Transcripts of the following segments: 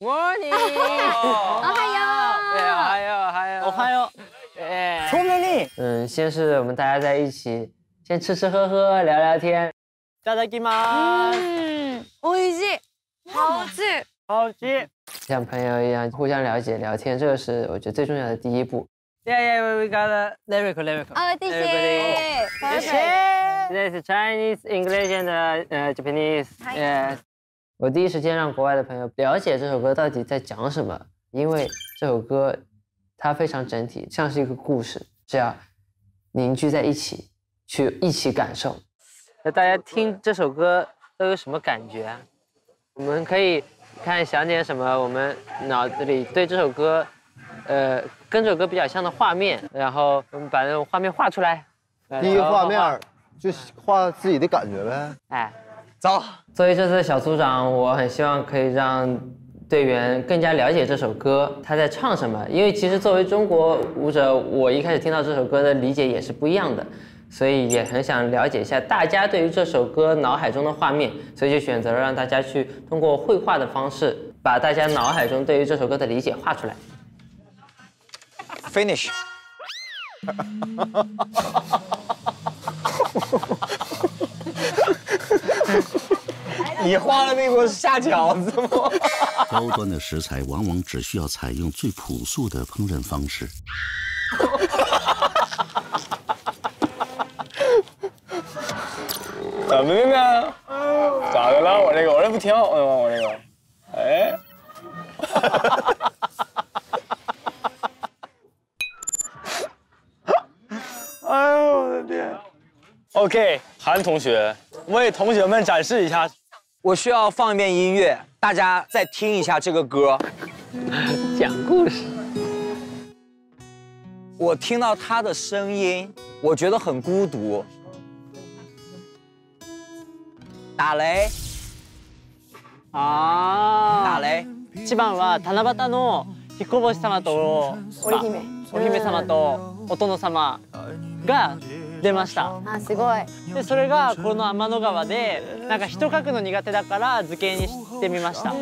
我还有，聪明力。先是我们大家在一起，先吃吃喝喝，聊聊天。いただきます。おいしい，好吃，好吃。像朋友一样互相了解、聊天，这个是我觉得最重要的第一步。Yeah, we got a lyrical. 哦，谢谢，谢谢。This is Chinese, English and Japanese. Yeah. 我第一时间让国外的朋友了解这首歌到底在讲什么，因为这首歌它非常整体，像是一个故事，只要凝聚在一起，去一起感受。那大家听这首歌都有什么感觉？我们可以看想点什么，我们脑子里对这首歌，跟这首歌比较像的画面，然后我们把那种画面画出来。第一个画面就画自己的感觉呗。哎。 走，作为这次的小组长，我很希望可以让队员更加了解这首歌，他在唱什么。因为其实作为中国舞者，我一开始听到这首歌的理解也是不一样的，所以也很想了解一下大家对于这首歌脑海中的画面，所以就选择了让大家去通过绘画的方式，把大家脑海中对于这首歌的理解画出来。Finish。你画的那锅是下饺子吗？高端的食材往往只需要采用最朴素的烹饪方式。怎么的呢？咋的了？我这不挺好的吗？我这个，哎。哎呦我的天 ！OK， 韩同学。 为同学们展示一下，我需要放一遍音乐，大家再听一下这个歌。讲故事。我听到他的声音，我觉得很孤独。打雷。啊。打雷。一番は七夕のひこぼし様とお姫様とお殿様が。 出ました。あ、すごい。で、それがこの天の川で、なんか人書くの苦手だから図形にしてみました。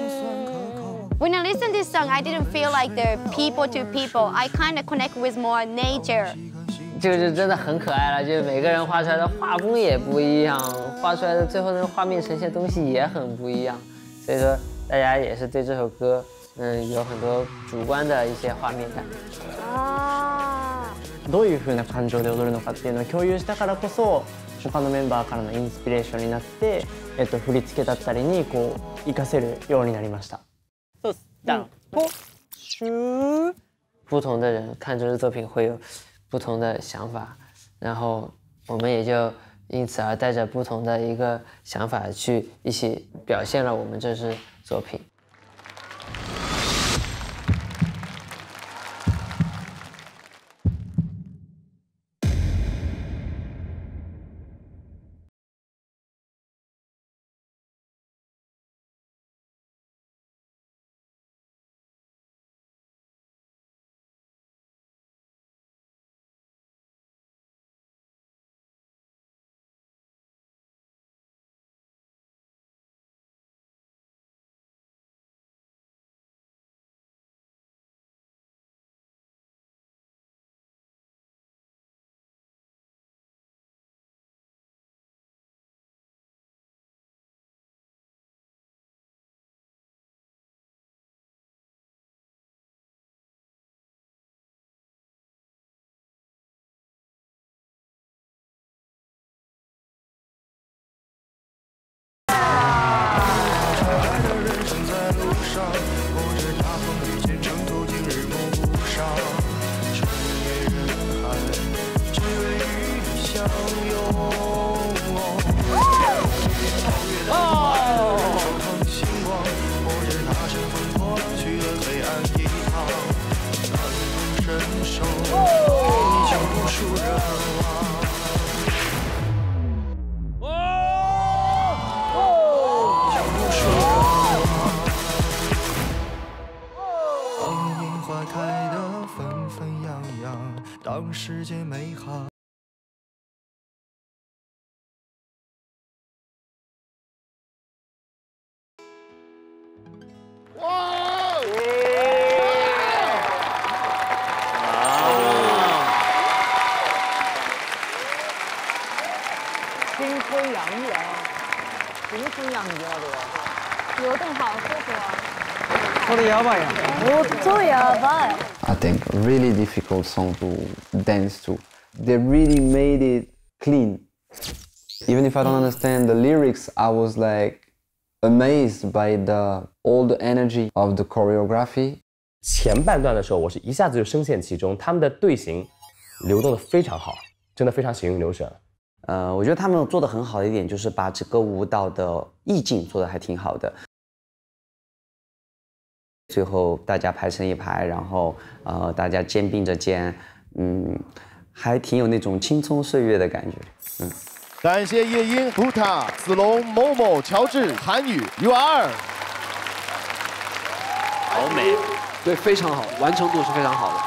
When I listen to this song, I didn't feel like the people to people. I kind of connect with more nature. 就是真的很可爱了，就是每个人画出来的画风也不一样，画出来的最后的画面呈现东西也很不一样。所以说，大家也是对这首歌，有很多主观的一些画面感。啊。 どういう風な感情で踊るのかっていうのを共有したからこそ他のメンバーからのインスピレーションになって振り付けだったりにこう活かせるようになりました。そうです。不同的人看这支作品会有不同的想法，然后我们也就因此而带着不同的一个想法去一起表现了我们这支作品。 哇！ What a yabai! What a yabai! I think really difficult song to dance to. They really made it clean. Even if I don't understand the lyrics, I was like amazed by all the energy of the choreography. 前半段的时候，我是一下子就深陷其中，他们的队形流动的非常好，真的非常行云流水。我觉得他们做的很好的一点就是把整个舞蹈的意境做的还挺好的。最后大家排成一排，然后大家肩并着肩，还挺有那种青葱岁月的感觉，感谢夜莺、Bunta、子龙、Momo、乔治、韩语、U2。好美，对，非常好，完成度是非常好的。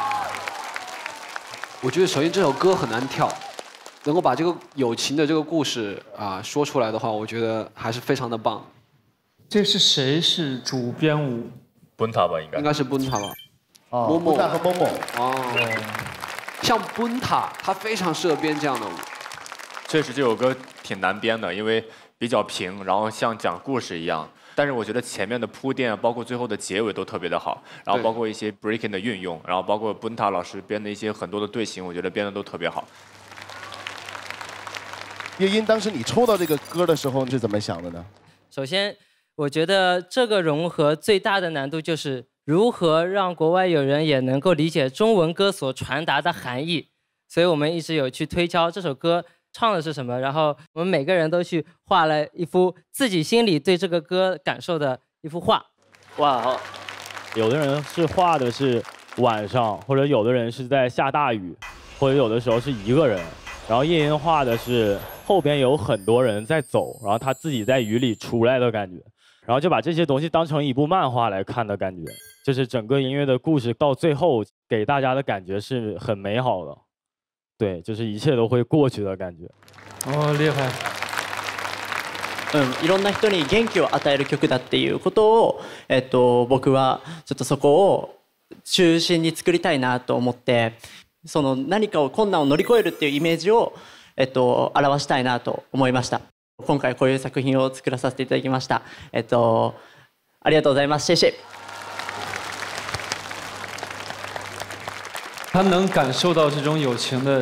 我觉得首先这首歌很难跳，能够把这个友情的这个故事说出来的话，我觉得还是非常的棒。这是谁是主编舞？ Bunta 吧，应该是 Bunta 吧。哦 ，Bunta 和 Momo。哦，像 Bunta， 他非常适合编这样的舞。确实这首歌挺难编的，因为比较平，然后像讲故事一样。但是我觉得前面的铺垫，包括最后的结尾都特别的好，然后包括一些 breaking 的运用，然后包括 Bunta 老师编的一些很多的队形，我觉得编的都特别好。夜莺，当时你抽到这个歌的时候是怎么想的呢？首先。 我觉得这个融合最大的难度就是如何让国外友人也能够理解中文歌所传达的含义，所以我们一直有去推敲这首歌唱的是什么，然后我们每个人都去画了一幅自己心里对这个歌感受的一幅画。哇，好，有的人是画的是晚上，或者有的人是在下大雨，或者有的时候是一个人，然后夜莺画的是后边有很多人在走，然后他自己在雨里出来的感觉。 然后就把这些东西当成一部漫画来看的感觉，就是整个音乐的故事到最后给大家的感觉是很美好的，对，就是一切都会过去的感觉。哦，厉害。いろんな人に元気を与える曲だっていうことを、僕はちょっとそこを中心に作りたいなと思って、その何かを困難を乗り越えるっていうイメージを表したいなと思いました。 今回こういう作品を作らさせていただきました。ありがとうございます。谢谢。他能感受到这种友情的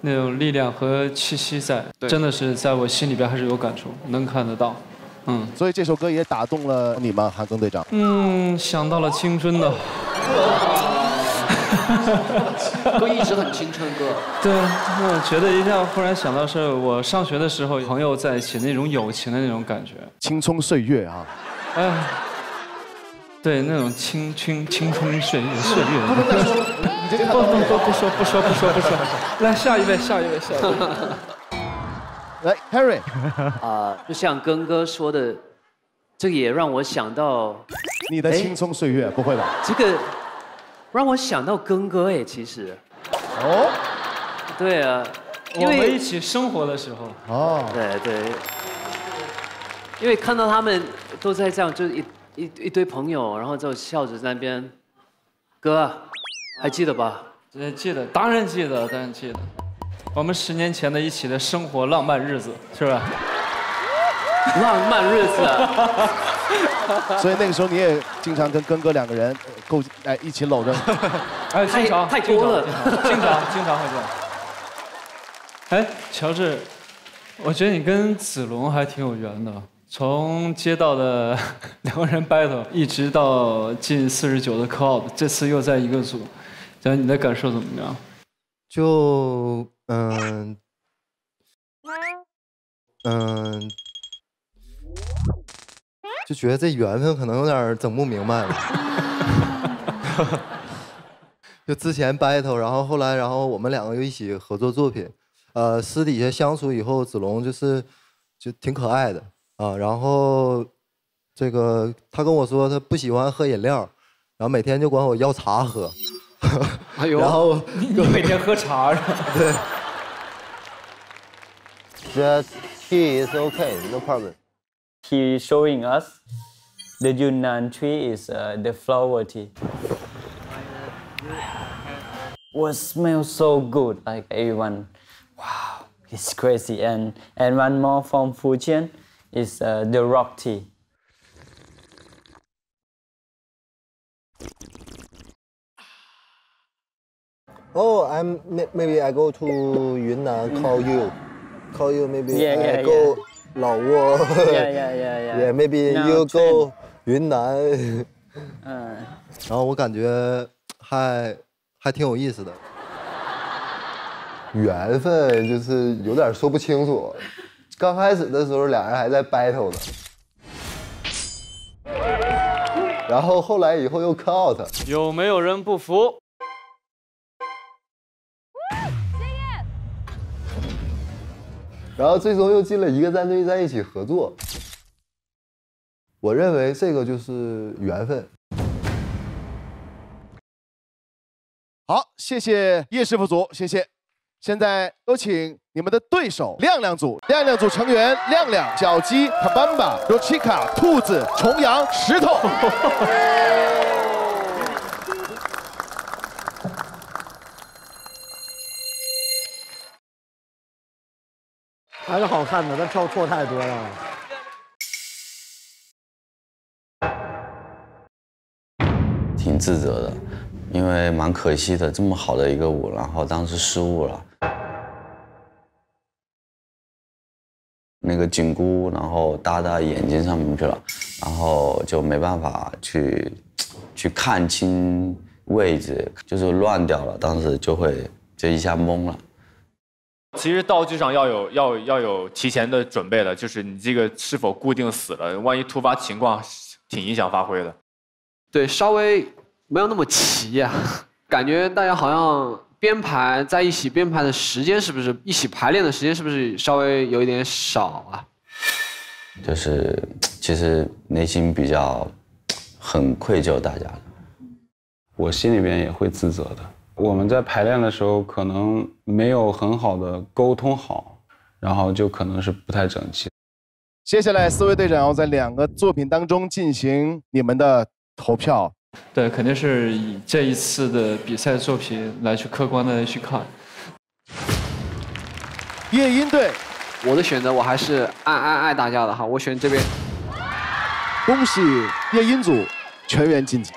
那种力量和气息在，真的是在我心里边还是有感触，能看得到。所以这首歌也打动了你吗，韩庚队长？想到了青春的。歌一直很青春歌。对，我觉得一下忽然想到是我上学的时候朋友在一起那种友情的那种感觉，青葱岁月啊，哎，对，那种青春岁月。不说，来下一位。来 ，Harry。就像庚哥说的，这个也让我想到你的青葱岁月，不会吧？这个。 让我想到庚哥哎，其实。哦。对啊，因为我们一起生活的时候。哦。对。因为看到他们都在这样，就一堆朋友，然后就笑着在那边。哥，还记得吧？记得，当然记得。我们10年前的一起的生活浪漫日子，是吧？浪漫日子。所以那个时候你也经常跟庚哥两个人。 够哎，一起搂着，哎，经常会这样。哎，乔治，我觉得你跟子龙还挺有缘的，从街道的两个人 battle 一直到进49的 club， 这次又在一个组，讲你的感受怎么样？就就觉得这缘分可能有点整不明白了。 就之前 battle， 然后后来，然后我们两个又一起合作作品，私底下相处以后，子龙就挺可爱的啊。然后这个他跟我说他不喜欢喝饮料，然后每天就管我要茶喝。哎呦，然后你每天喝茶是吧？对。Just he is okay, no problem. He is showing us. The Yunnan tree is the flower tea. It smells so good, like everyone. Wow, it's crazy. And one more from Fujian is the rock tea. Oh, I'm maybe I go to Yunnan, call you maybe I go Lao Wo. Yeah. Maybe you go 云南。嗯。然后我感觉还挺有意思的。缘分就是有点说不清楚。刚开始的时候，俩人还在 battle 呢。然后后来以后又 cut out。有没有人不服？ 然后最终又进了一个战队，在一起合作。我认为这个就是缘分。好，谢谢叶师傅组，谢谢。现在有请你们的对手亮亮组，亮亮组成员亮亮、小鸡、卡班巴、Rochika、兔子、重阳、石头。还是好看的，但跳错太多了。挺自责的，因为蛮可惜的，这么好的一个舞，然后当时失误了。那个紧箍，然后搭在眼睛上面去了，然后就没办法去看清位置，就是乱掉了，当时就一下懵了。 其实道具上要有提前的准备的，就是你这个是否固定死了，万一突发情况挺影响发挥的。对，稍微没有那么齐呀、啊，感觉大家好像编排在一起编排的时间是不是一起排练的时间是不是稍微有一点少啊？就是其实内心比较很愧疚大家的，我心里边也会自责的。 我们在排练的时候可能没有很好的沟通好，然后就可能是不太整齐。接下来四位队长要在两个作品当中进行你们的投票。对，肯定是以这一次的比赛作品来去客观的去看。夜莺队，我的选择我还是爱大家的哈，我选这边。恭喜夜莺组全员晋级。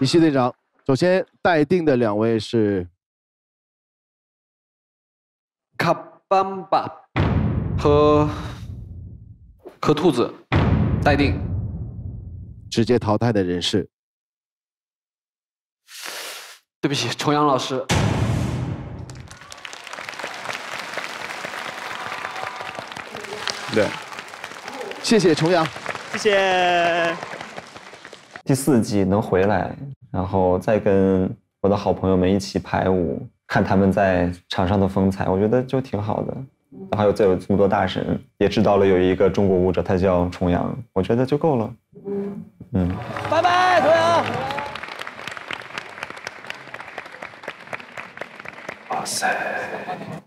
李希队长，首先待定的两位是卡班巴和兔子，待定，直接淘汰的人是，对不起，重阳老师。对，谢谢重阳，谢谢。 第四季能回来，然后再跟我的好朋友们一起排舞，看他们在场上的风采，我觉得就挺好的。还有再有这么多大神，也知道了有一个中国舞者，他叫重阳，我觉得就够了。嗯，拜拜，重阳。哇塞！